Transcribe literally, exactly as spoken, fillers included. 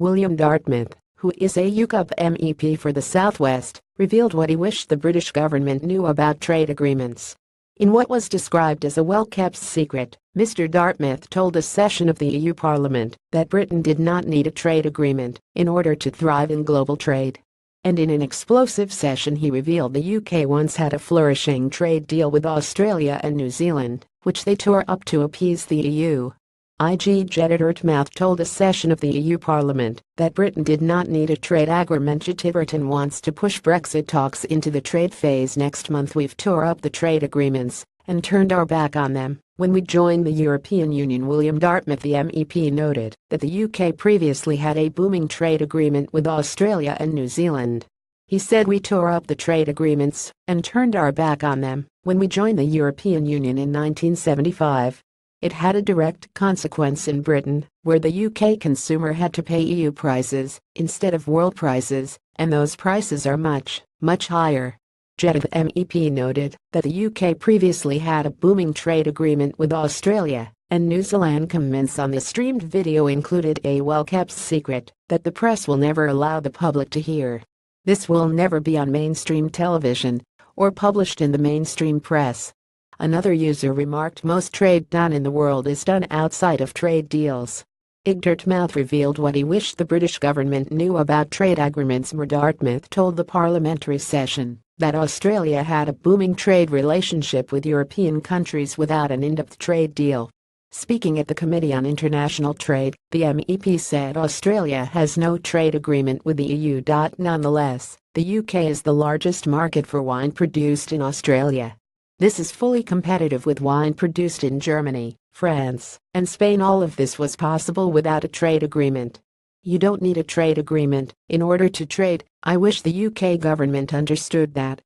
William Dartmouth, who is a U KIP M E P for the Southwest, revealed what he wished the British government knew about trade agreements. In what was described as a well-kept secret, Mister Dartmouth told a session of the E U Parliament that Britain did not need a trade agreement in order to thrive in global trade. And in an explosive session he revealed the U K once had a flourishing trade deal with Australia and New Zealand, which they tore up to appease the E U. I G Dartmouth told a session of the E U Parliament that Britain did not need a trade agreement. Britain wants to push Brexit talks into the trade phase next month. We've tore up the trade agreements and turned our back on them when we joined the European Union. William Dartmouth, the M E P, noted that the U K previously had a booming trade agreement with Australia and New Zealand. He said we tore up the trade agreements and turned our back on them when we joined the European Union in nineteen seventy-five. It had a direct consequence in Britain, where the U K consumer had to pay E U prices instead of world prices, and those prices are much, much higher. Dartmouth M E P noted that the U K previously had a booming trade agreement with Australia and New Zealand. Comments on the streamed video included a well-kept secret that the press will never allow the public to hear. This will never be on mainstream television or published in the mainstream press. Another user remarked, most trade done in the world is done outside of trade deals. Dartmouth revealed what he wished the British government knew about trade agreements. Dartmouth told the parliamentary session that Australia had a booming trade relationship with European countries without an in-depth trade deal. Speaking at the Committee on International Trade, the M E P said Australia has no trade agreement with the E U. Nonetheless, the U K is the largest market for wine produced in Australia. This is fully competitive with wine produced in Germany, France, and Spain. All of this was possible without a trade agreement. You don't need a trade agreement in order to trade. I wish the U K government understood that.